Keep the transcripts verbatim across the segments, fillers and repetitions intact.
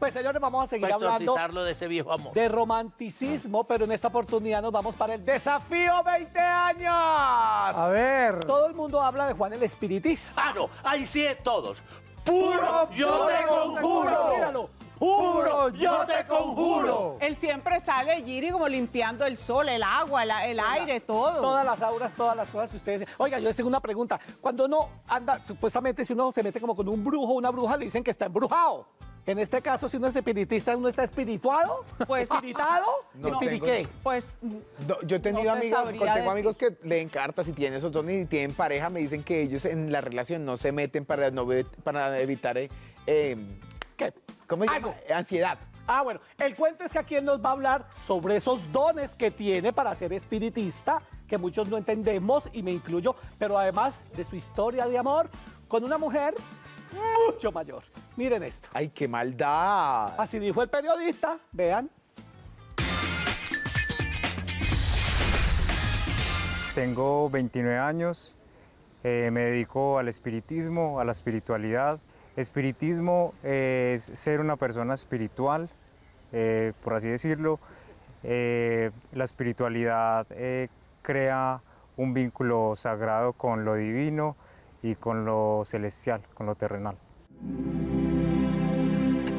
Pues, señores, vamos a seguir hablando de ese viejo amor, de romanticismo, pero en esta oportunidad nos vamos para el desafío veinte años. A ver. Todo el mundo habla de Juan el Espiritista. Ah, no, ahí sí es todos. Puro, puro yo te conjuro. Míralo. Puro, yo te conjuro. Él siempre sale, Giri, como limpiando el sol, el agua, el, el aire, todo. Todas las auras, todas las cosas que ustedes... Oiga, yo les tengo una pregunta. Cuando uno anda, supuestamente, si uno se mete como con un brujo o una bruja, le dicen que está embrujado. En este caso, si uno es espiritista, ¿uno está espirituado? Pues, ¿espiritado? No, ¿espiriqué? Tengo, pues, no, yo he tenido no amigos, tengo amigos que leen cartas y tienen esos dones y tienen pareja, me dicen que ellos en la relación no se meten para, no, para evitar... Eh, eh, ¿Qué? ¿Cómo se llama? Ansiedad. Ah, bueno. El cuento es que aquí él nos va a hablar sobre esos dones que tiene para ser espiritista, que muchos no entendemos, y me incluyo, pero además de su historia de amor con una mujer mucho mayor. Miren esto. ¡Ay, qué maldad! Así dijo el periodista. Vean. Tengo veintinueve años. Eh, me dedico al espiritismo, a la espiritualidad. Espiritismo es ser una persona espiritual, eh, por así decirlo. Eh, la espiritualidad eh, crea un vínculo sagrado con lo divino y con lo celestial, con lo terrenal.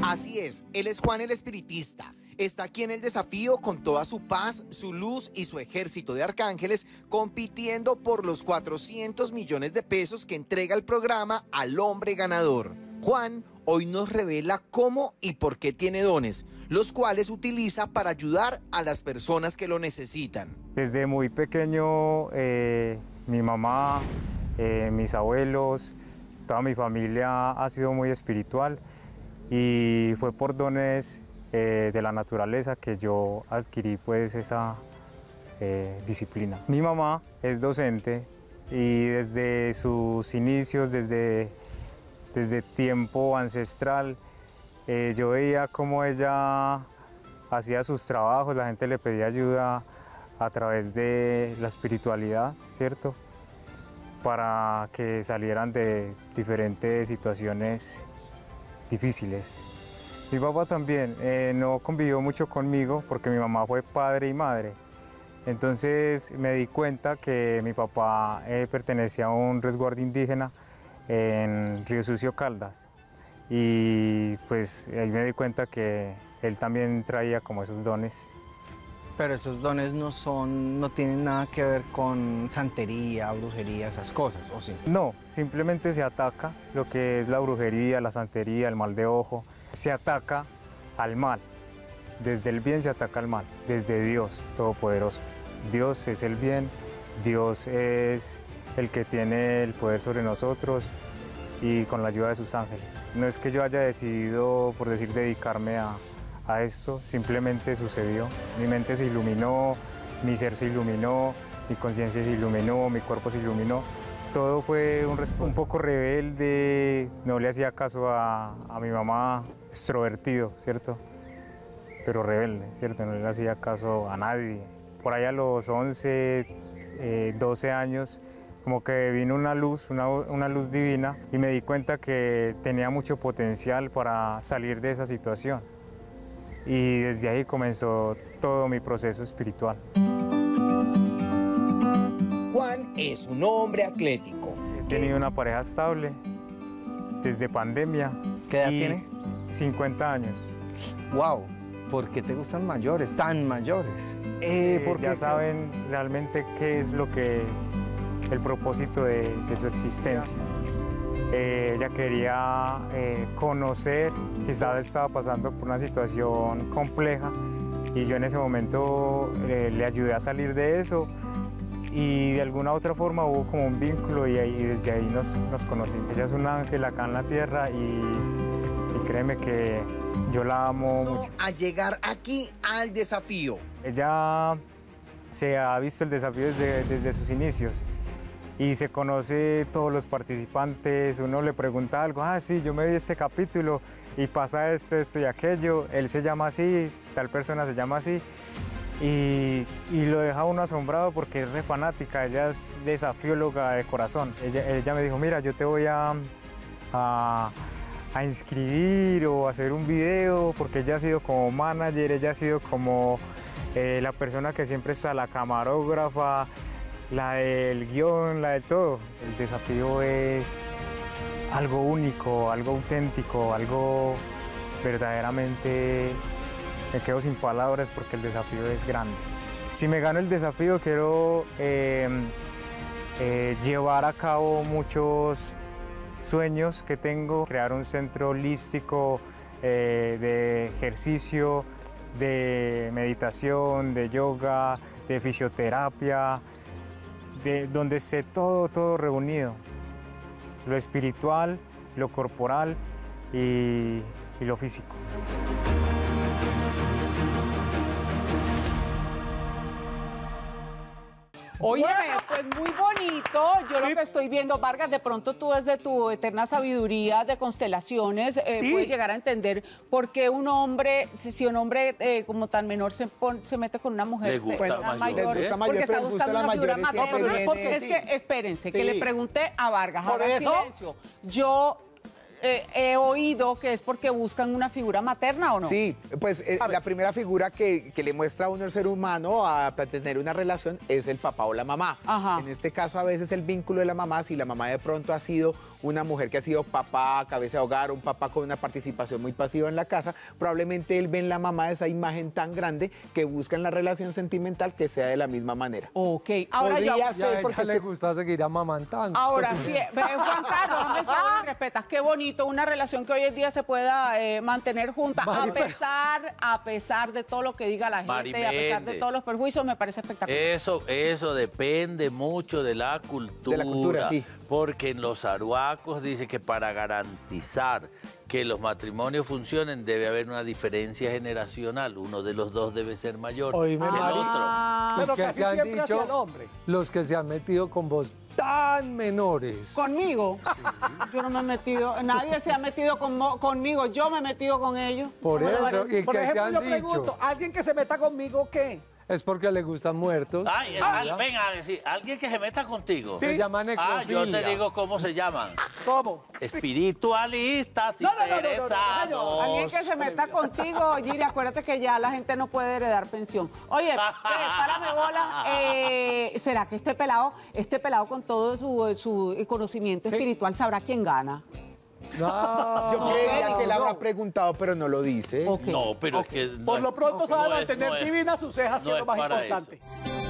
Así es, él es Juan el Espiritista. Está aquí en el desafío con toda su paz, su luz y su ejército de arcángeles, compitiendo por los cuatrocientos millones de pesos que entrega el programa al hombre ganador. Juan hoy nos revela cómo y por qué tiene dones, los cuales utiliza para ayudar a las personas que lo necesitan. Desde muy pequeño, eh, mi mamá, eh, mis abuelos, toda mi familia ha sido muy espiritual y fue por dones Eh, de la naturaleza que yo adquirí pues esa eh, disciplina. Mi mamá es docente y desde sus inicios, desde, desde tiempo ancestral, eh, yo veía cómo ella hacía sus trabajos, la gente le pedía ayuda a través de la espiritualidad, ¿cierto? Para que salieran de diferentes situaciones difíciles. Mi papá también eh, no convivió mucho conmigo porque mi mamá fue padre y madre. Entonces me di cuenta que mi papá eh, pertenecía a un resguardo indígena en Río Sucio, Caldas. Y pues ahí me di cuenta que él también traía como esos dones. Pero esos dones no son, no tienen nada que ver con santería, brujería, esas cosas, ¿o sí? No, simplemente se ataca lo que es la brujería, la santería, el mal de ojo. Se ataca al mal, desde el bien se ataca al mal, desde Dios Todopoderoso. Dios es el bien, Dios es el que tiene el poder sobre nosotros y con la ayuda de sus ángeles. No es que yo haya decidido, por decir, dedicarme a, a esto, simplemente sucedió. Mi mente se iluminó, mi ser se iluminó, mi conciencia se iluminó, mi cuerpo se iluminó. Todo fue un, un poco rebelde, no le hacía caso a, a mi mamá, extrovertido, ¿cierto? Pero rebelde, ¿cierto? No le hacía caso a nadie. Por ahí a los once, eh, doce años, como que vino una luz, una, una luz divina, y me di cuenta que tenía mucho potencial para salir de esa situación. Y desde ahí comenzó todo mi proceso espiritual. Juan es un hombre atlético. He tenido una pareja estable desde pandemia. ¿Qué edad tiene? cincuenta años. ¡Wow! ¿Por qué te gustan mayores, tan mayores? Eh, eh, porque ya saben realmente qué es lo que... el propósito de, de su existencia. Eh, ella quería eh, conocer, quizás estaba pasando por una situación compleja y yo en ese momento eh, le ayudé a salir de eso. Y de alguna u otra forma hubo como un vínculo y, ahí, y desde ahí nos, nos conocimos. Ella es un ángel acá en la tierra y, y créeme que yo la amo mucho. A llegar aquí al desafío. Ella se ha visto el desafío desde, desde sus inicios y se conoce todos los participantes. Uno le pregunta algo, ah sí, yo me vi este capítulo y pasa esto, esto y aquello, él se llama así, tal persona se llama así. Y, y lo deja uno asombrado porque es re fanática, ella es desafióloga de corazón. Ella, ella me dijo, mira, yo te voy a, a, a inscribir o hacer un video, porque ella ha sido como manager, ella ha sido como eh, la persona que siempre está, la camarógrafa, la del guión, la de todo. El desafío es algo único, algo auténtico, algo verdaderamente... Me quedo sin palabras porque el desafío es grande. Si me gano el desafío, quiero eh, eh, llevar a cabo muchos sueños que tengo. Crear un centro holístico eh, de ejercicio, de meditación, de yoga, de fisioterapia, de, donde esté todo, todo reunido. Lo espiritual, lo corporal y, y lo físico. Óyeme, pues muy bonito, yo sí. Lo que estoy viendo, Vargas, de pronto tú desde tu eterna sabiduría de constelaciones eh, sí. puedes llegar a entender por qué un hombre, si, si un hombre eh, como tan menor se, pon, se mete con una mujer le gusta mayor, mayor le gusta porque mayor, está buscando una figura materna. No, es porque sí. es que, espérense, sí. que le pregunté a Vargas, por haga eso, silencio, yo... Eh, he oído que es porque buscan una figura materna, ¿o no? Sí, pues eh, la primera figura que, que le muestra a uno el ser humano a, a tener una relación es el papá o la mamá. Ajá. En este caso, a veces el vínculo de la mamá, si la mamá de pronto ha sido una mujer que ha sido papá, cabeza de hogar, un papá con una participación muy pasiva en la casa, probablemente él ve en la mamá esa imagen tan grande que busca en la relación sentimental que sea de la misma manera. Ok. Ahora yo, ya sé porque a ella le gusta seguir amamantando. Ahora sí, Juan Carlos, me favor, me respetas, qué bonito. Una relación que hoy en día se pueda eh, mantener junta, Mari, a pesar, a pesar de todo lo que diga la gente, Mari Mendes, a pesar de todos los perjuicios, me parece espectacular. Eso, eso depende mucho de la cultura, de la cultura sí. Porque en los aruacos dice que para garantizar que los matrimonios funcionen debe haber una diferencia generacional, uno de los dos debe ser mayor hoy que el ah, otro. Pero que se han dicho los que se han metido con vos tan menores. ¿Conmigo? Sí. Yo no me he metido, nadie se ha metido con, conmigo, yo me he metido con ellos. Por eso, ¿y por qué ejemplo, te han yo dicho? Pregunto, ¿alguien que se meta conmigo qué? Es porque le gustan muertos. Ay, al, venga, a decir, alguien que se meta contigo. ¿Sí? Se llama necrofilia. Ah, yo te digo cómo se llaman. ¿Cómo? Espiritualistas no, no, interesados. No, no, no, no, no, no, no, no. Alguien que se meta contigo, Giri, acuérdate que ya la gente no puede heredar pensión. Oye, párame bola. Eh, ¿Será que este pelado, este pelado con todo su, su conocimiento ¿sí? espiritual sabrá quién gana? No, yo no, creía no, que le habrá no. preguntado, pero no lo dice. Okay. No, pero okay. es que... No por es, lo pronto okay. sabe no mantener no divinas sus cejas, no que es lo más importante. Eso.